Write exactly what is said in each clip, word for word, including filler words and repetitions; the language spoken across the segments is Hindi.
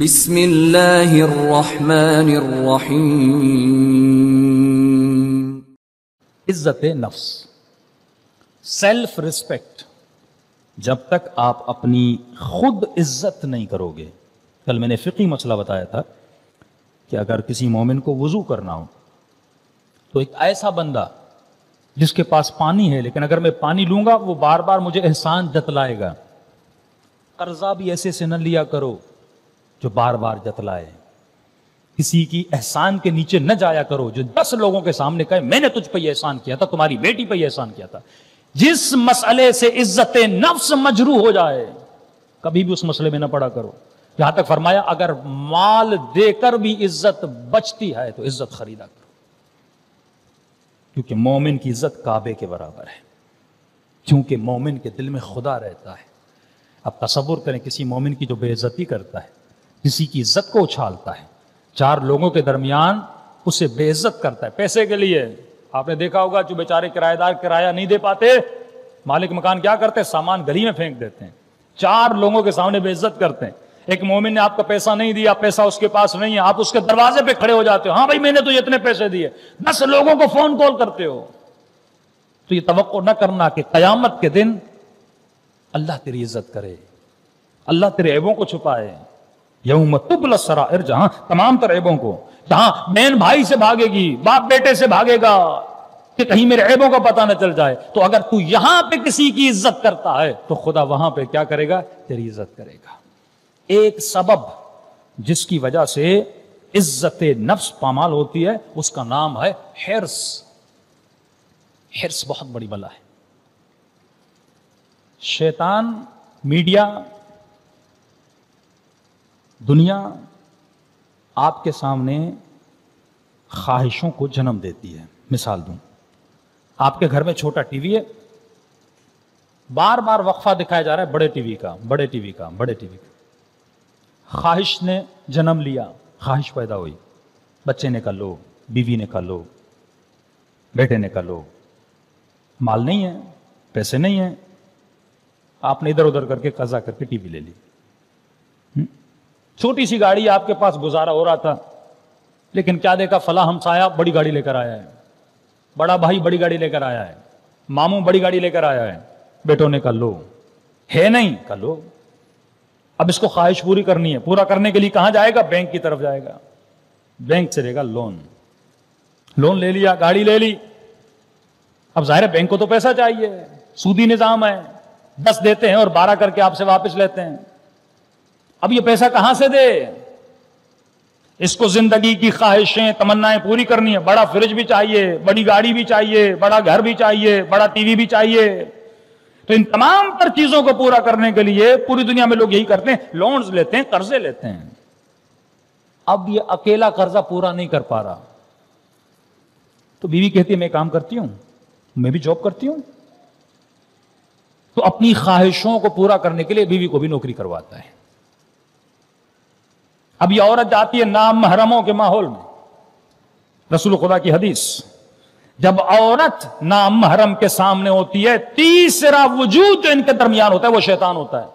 बिस्मिल्लाहिर्रहमानिर्रहीम। इज्जते नफ्स, सेल्फ रिस्पेक्ट। जब तक आप अपनी खुद इज्जत नहीं करोगे, कल मैंने फिकी मसला बताया था कि अगर किसी मोमिन को वजू करना हो तो एक ऐसा बंदा जिसके पास पानी है, लेकिन अगर मैं पानी लूंगा वो बार बार मुझे एहसान जतलाएगा। कर्जा भी ऐसे से न लिया करो जो बार बार जतलाए। किसी की एहसान के नीचे न जाया करो जो दस लोगों के सामने कहे मैंने तुझ पर एहसान किया था, तुम्हारी बेटी पर एहसान किया था। जिस मसले से इज्जत नफ्स मजरू हो जाए कभी भी उस मसले में न पड़ा करो। यहां तक फरमाया अगर माल देकर भी इज्जत बचती है तो इज्जत खरीदा करो, क्योंकि मोमिन की इज्जत काबे के बराबर है, क्योंकि मोमिन के दिल में खुदा रहता है। अब तसव्वुर करें किसी मोमिन की जो बेइज्जती करता है, किसी की इज्जत को उछालता है, चार लोगों के दरमियान उसे बेइज्जत करता है पैसे के लिए। आपने देखा होगा जो बेचारे किराएदार किराया नहीं दे पाते, मालिक मकान क्या करते हैं, सामान गली में फेंक देते हैं, चार लोगों के सामने बेइज्जत करते हैं। एक मोमिन ने आपका पैसा नहीं दिया, पैसा उसके पास नहीं है, आप उसके दरवाजे पे खड़े हो जाते हो, हाँ भाई मैंने तो इतने पैसे दिए, दस लोगों को फोन कॉल करते हो। तो ये तवक्को न करना कि कयामत के दिन अल्लाह तेरी इज्जत करे, अल्लाह तेरे ऐबों को छुपाए। यौम तुब्ल सराइर, जहां तमाम तर ऐबों को, जहां बहन भाई से भागेगी, बाप बेटे से भागेगा कि कहीं मेरे ऐबों का पता न चल जाए। तो अगर तू यहां पे किसी की इज्जत करता है तो खुदा वहां पे क्या करेगा, तेरी इज्जत करेगा। एक सबब जिसकी वजह से इज्जत नफ्स पामाल होती है उसका नाम है हिर्स। हिर्स बहुत बड़ी बला है। शैतान, मीडिया, दुनिया आपके सामने ख्वाहिशों को जन्म देती है। मिसाल दूं, आपके घर में छोटा टीवी है, बार बार वक्फा दिखाया जा रहा है बड़े टीवी का, बड़े टीवी का, बड़े टीवी का। ख्वाहिश ने जन्म लिया, ख्वाहिश पैदा हुई, बच्चे ने कहा लो, बीवी ने कहा लो, बेटे ने कहा लो, माल नहीं है, पैसे नहीं है, आपने इधर उधर करके कर्जा करके टीवी ले ली। छोटी सी गाड़ी आपके पास गुजारा हो रहा था, लेकिन क्या देखा, फला हमसाया बड़ी गाड़ी लेकर आया है, बड़ा भाई बड़ी गाड़ी लेकर आया है, मामू बड़ी गाड़ी लेकर आया है। बेटों ने कहा लो, है नहीं, कहा लो। अब इसको ख्वाहिश पूरी करनी है, पूरा करने के लिए कहाँ जाएगा, बैंक की तरफ जाएगा, बैंक से लेगा लोन। लोन ले लिया, गाड़ी ले ली। अब जाहिर है बैंक को तो पैसा चाहिए, सूदी निज़ाम है, दस देते हैं और बारह करके आपसे वापस लेते हैं। अब ये पैसा कहां से दे, इसको जिंदगी की ख्वाहिशें, तमन्नाएं पूरी करनी है। बड़ा फ्रिज भी चाहिए, बड़ी गाड़ी भी चाहिए, बड़ा घर भी चाहिए, बड़ा टीवी भी चाहिए। तो इन तमाम पर चीजों को पूरा करने के लिए पूरी दुनिया में लोग यही करते हैं, लोन्स लेते हैं, कर्जे लेते हैं। अब ये अकेला कर्जा पूरा नहीं कर पा रहा, तो बीवी कहती है मैं काम करती हूं, मैं भी जॉब करती हूं। तो अपनी ख्वाहिशों को पूरा करने के लिए बीवी को भी नौकरी करवाता है। अब यह औरत जाती है नाम महरमों के माहौल में। रसूल खुदा की हदीस, जब औरत नाम महरम के सामने होती है, तीसरा वजूद जो इनके दरमियान होता है वो शैतान होता है।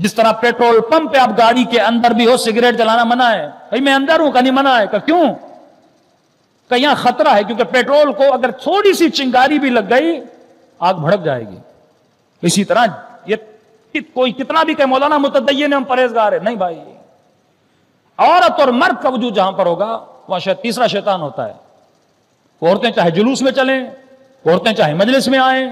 जिस तरह पेट्रोल पंप पे आप गाड़ी के अंदर भी हो, सिगरेट जलाना मना है, भाई मैं अंदर हूं, कहीं मना है, क्यों, कहीं यहां खतरा है, क्योंकि पेट्रोल को अगर थोड़ी सी चिंगारी भी लग गई आग भड़क जाएगी। इसी तरह ये कि कोई कितना भी कहे मौलाना मुतद्दय्यन हम परहेजगार है, नहीं भाई, औरत और मर्द का वजूद जहां पर होगा वहां शायद तीसरा शैतान होता है। औरतें चाहे जुलूस में चलें, औरतें चाहे मजलिस में आए।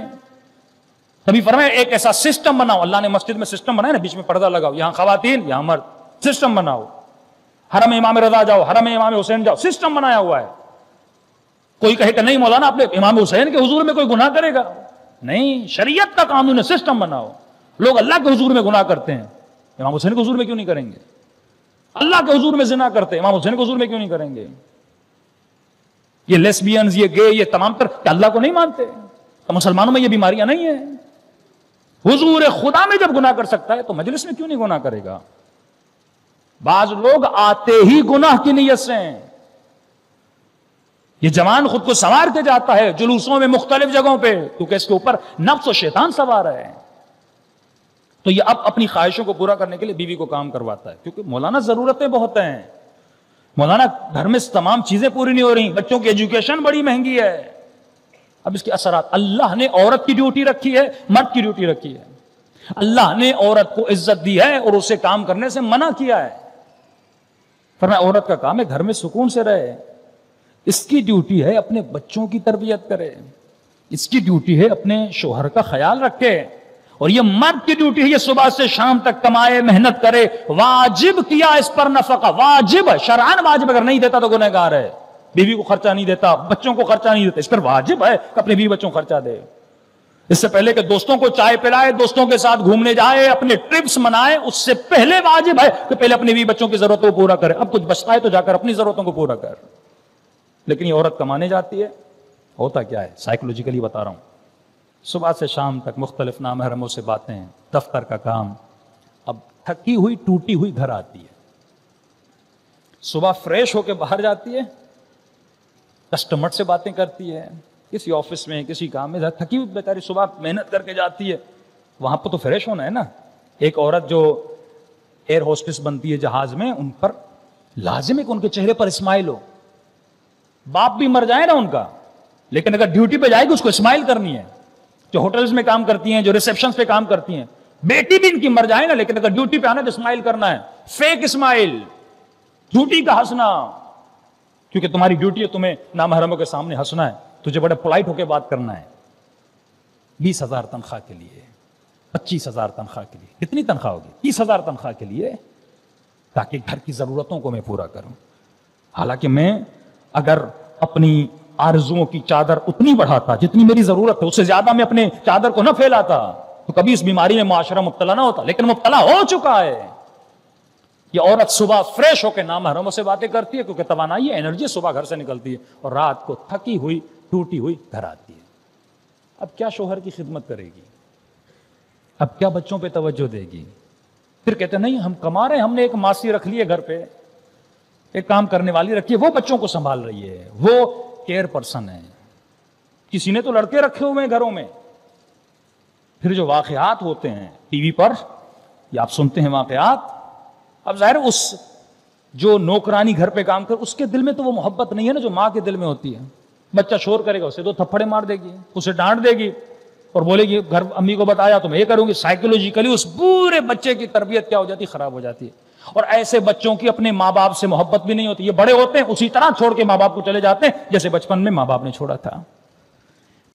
तभी फरमाया एक ऐसा सिस्टम बनाओ, अल्लाह ने मस्जिद में सिस्टम बनाया ना, बीच में पर्दा लगाओ, यहां खवातीन यहां मर्द, सिस्टम बनाओ। हरम इमाम रजा जाओ, हरम इमाम हुसैन जाओ, सिस्टम बनाया हुआ है। कोई कहे कि नहीं मौलाना आपने इमाम हुसैन के हुजूर में कोई गुनाह करेगा, नहीं, शरीयत का कानून है, सिस्टम बनाओ। लोग अल्लाह के हुजूर में गुनाह करते हैं, इमाम हुसैन के हुजूर में क्यों नहीं करेंगे। अल्लाह के हुजूर में जिना करते हैं, इमाम हुसैन के हुजूर में क्यों नहीं करेंगे। ये लेस्बियंस, ये गे, ये तमाम तर अल्लाह को नहीं मानते, तो मुसलमानों में ये बीमारियां नहीं है। हुजूर खुदा में जब गुनाह कर सकता है तो मजलिस में क्यों नहीं गुनाह करेगा। बाज लोग आते ही गुनाह की नीयत से हैं। ये जवान खुद को सवार के जाता है जुलूसों में, मुख्तलिफ जगहों पर, क्योंकि इसके ऊपर नफ्स और शैतान सवार है। तो ये अब अपनी ख्वाहिशों को पूरा करने के लिए बीवी को काम करवाता है, क्योंकि मौलाना जरूरतें बहुत हैं, मौलाना घर में तमाम चीजें पूरी नहीं हो रही, बच्चों की एजुकेशन बड़ी महंगी है। अब इसके असरात, अल्लाह ने औरत की ड्यूटी रखी है, मर्द की ड्यूटी रखी है। अल्लाह ने औरत को इज्जत दी है और उसे काम करने से मना किया है। फरमाया औरत का काम है घर में सुकून से रहे, इसकी ड्यूटी है अपने बच्चों की तरबियत करे, इसकी ड्यूटी है अपने शोहर का ख्याल रखे, और ये मर्द की ड्यूटी है ये सुबह से शाम तक कमाए, मेहनत करे। वाजिब किया इस पर नफका, वाजिब है शरअन वाजिब, अगर नहीं देता तो गुनहगार है। बीवी को खर्चा नहीं देता, बच्चों को खर्चा नहीं देता, इस पर वाजिब है कि अपने बीवी बच्चों को खर्चा दे। इससे पहले कि दोस्तों को चाय पिलाए, दोस्तों के साथ घूमने जाए, अपने ट्रिप्स मनाए, उससे पहले वाजिब है कि पहले अपने बीवी बच्चों की जरूरतों को पूरा करे। अब कुछ बचता है तो जाकर अपनी जरूरतों को पूरा कर। लेकिन ये औरत कमाने जाती है, होता क्या है, साइकोलॉजिकली बता रहा हूं, सुबह से शाम तक मुख्तलिफ नामहरमों से बातें, दफ्तर का काम, अब थकी हुई टूटी हुई घर आती है। सुबह फ्रेश होकर बाहर जाती है, कस्टमर से बातें करती है, किसी ऑफिस में किसी काम में, थकी हुई बेचारी सुबह मेहनत करके जाती है, वहां पर तो फ्रेश होना है ना। एक औरत जो एयर होस्टेस बनती है जहाज में, उन पर लाजिम है कि उनके चेहरे पर स्माइल हो, बाप भी मर जाए ना उनका, लेकिन अगर ड्यूटी पे जाएगी उसको स्माइल करनी है। जो होटल्स में काम करती हैं, जो रिसेप्शन पे काम करती हैं, बेटी भी इनकी मर जाए ना, लेकिन अगर ड्यूटी पे आना तो स्माइल करना है, फेक स्माइल, झूठी का हंसना, क्योंकि तुम्हारी ड्यूटी है, तुम्हें नामहरमों के सामने हंसना है, तुझे बड़े पोलाइट होकर बात करना है। बीस हजार तनख्वाह के लिए, पच्चीस हजार तनख्वाह के लिए, कितनी तनख्वाह होगी, तीस हजार तनख्वाह के लिए, ताकि घर की जरूरतों को मैं पूरा करूं। हालांकि मैं अगर अपनी आरजुओं की चादर उतनी बढ़ाता जितनी मेरी जरूरत है, उससे ज्यादा मैं अपने चादर को ना फैलाता, तो कभी इस बीमारी में मुआशरा मुब्तला ना होता, लेकिन मुब्तला हो चुका है। ये औरत सुबह फ्रेश होकर नामहरमों से बातें करती है, क्योंकि तवानाई है, एनर्जी सुबह घर से निकलती है, और रात को थकी हुई टूटी हुई घर आती है। अब क्या शोहर की खिदमत करेगी, अब क्या बच्चों पर तवज्जो देगी। फिर कहते नहीं हम कमा रहे हैं, हमने एक मासी रख ली है घर पे, एक काम करने वाली रखी है, वो बच्चों को संभाल रही है, वो केयर पर्सन है, किसी ने तो लड़के रखे हुए हैं घरों में। फिर जो वाकयात होते हैं टीवी पर, ये आप सुनते हैं वाकयात, अब जाहिर उस जो नौकरानी घर पे काम कर, उसके दिल में तो वो मोहब्बत नहीं है ना जो माँ के दिल में होती है। बच्चा शोर करेगा, उसे दो थप्पड़े मार देगी, उसे डांट देगी, और बोलेगी घर अम्मी को बताया तो मैं ये करूंगी। साइकोलॉजिकली उस पूरे बच्चे की तरबियत क्या हो जाती है, खराब हो जाती है। और ऐसे बच्चों की अपने माँ बाप से मोहब्बत भी नहीं होती, ये बड़े होते हैं उसी तरह छोड़ के माँ बाप को चले जाते हैं जैसे बचपन में माँ बाप ने छोड़ा था।